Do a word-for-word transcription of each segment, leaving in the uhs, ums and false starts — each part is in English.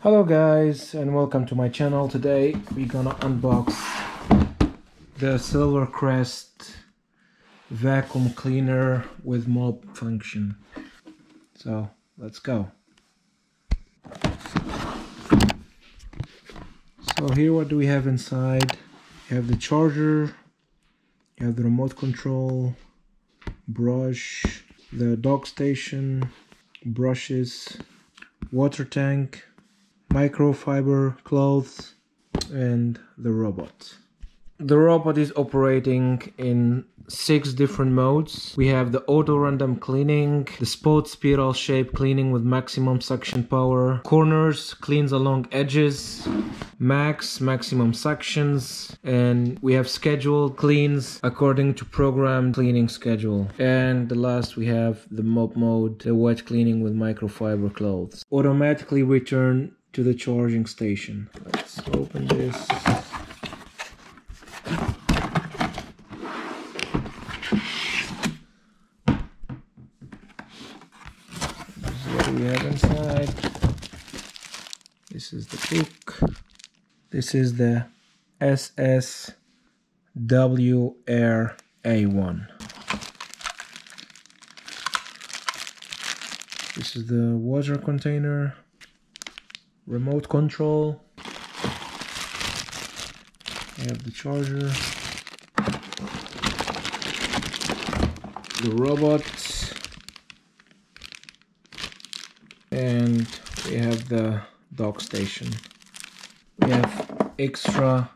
Hello guys, and welcome to my channel. Today we're gonna unbox the Silvercrest vacuum cleaner with mop function. So let's go. So here, what do we have inside? You have the charger, you have the remote control, brush, the dock station, brushes, water tank, microfiber clothes, and the robot. The robot is operating in six different modes. We have the auto random cleaning, the spot spiral shape cleaning with maximum suction power, corners, cleans along edges, max, maximum suctions, and we have scheduled cleans according to program cleaning schedule. And the last, we have the mop mode, the wet cleaning with microfiber clothes. Automatically return to the charging station. Let's open this. This is what we have inside. This is the book. This is the S S W R A one. This is the water container. Remote control, we have the charger, the robot, and we have the dock station. We have extra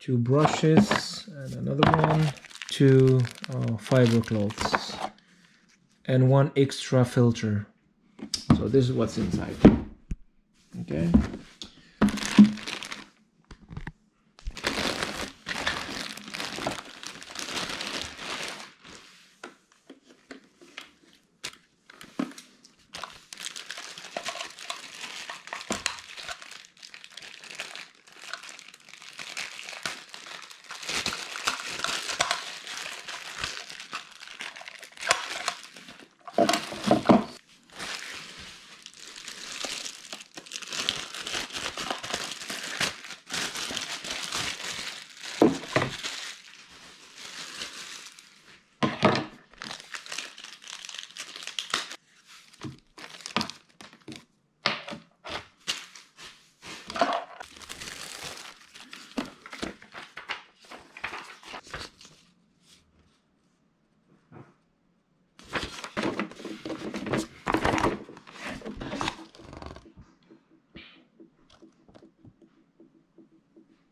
two brushes and another one, two uh, fiber cloths, and one extra filter. So this is what's inside. Okay.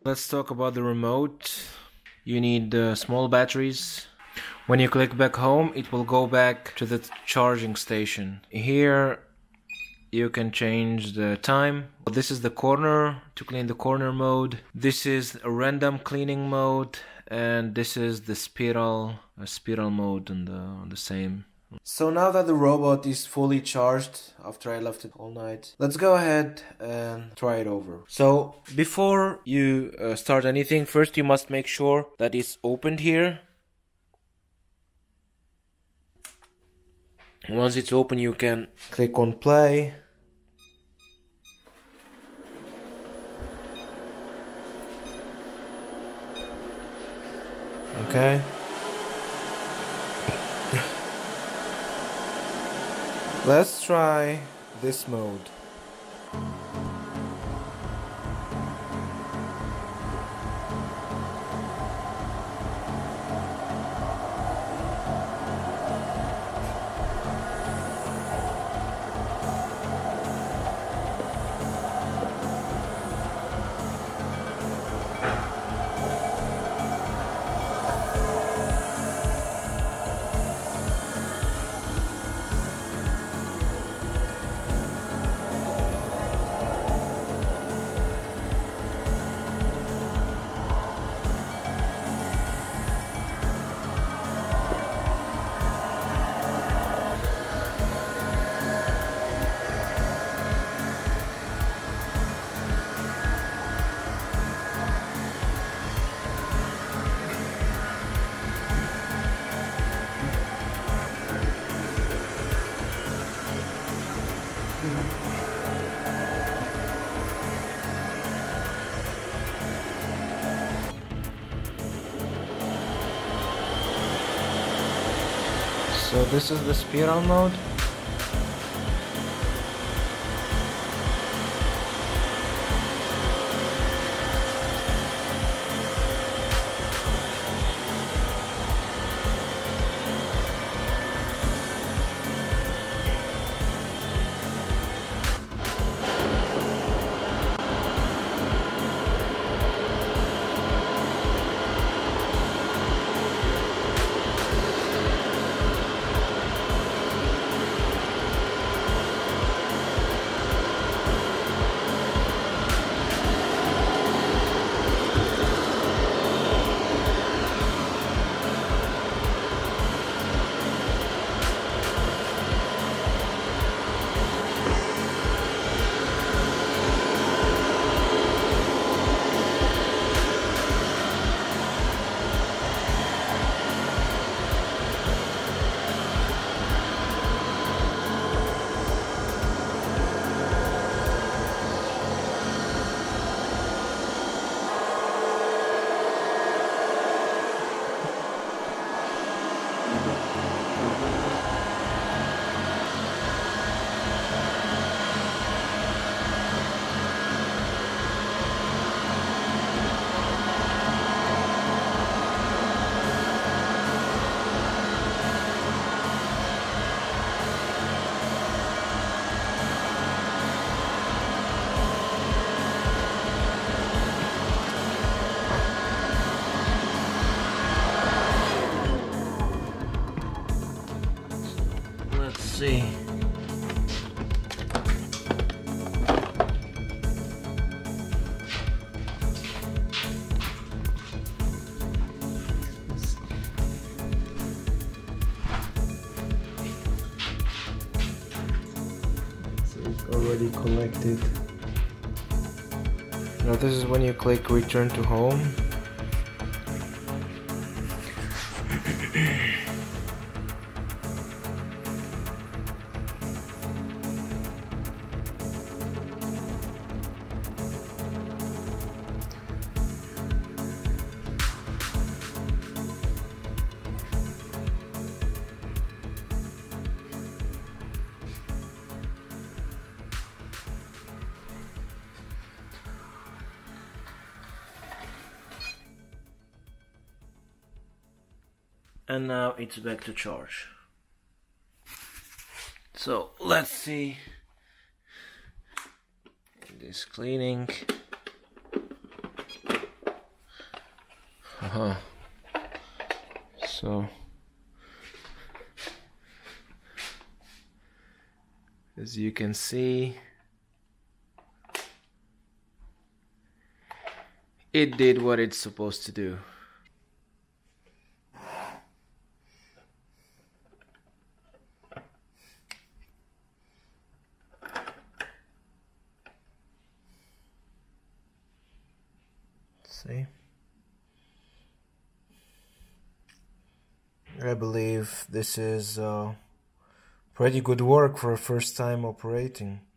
Let's talk about the remote. You need uh, small batteries. When you click back home, it will go back to the charging station. Here you can change the time. This is the corner, to clean the corner mode. This is a random cleaning mode, and this is the spiral uh, spiral mode on the, on the same. So now that the robot is fully charged after I left it all night, let's go ahead and try it over. So before you uh, start anything, first you must make sure that it's opened here. Once it's open, you can click on play. Okay. Let's try this mode. So this is the spiral mode. See. So it's already collected. Now this is when you click return to home. And now it's back to charge. So let's see this cleaning. Uh-huh. So as you can see, it did what it's supposed to do. See, I believe this is uh, pretty good work for a first time operating.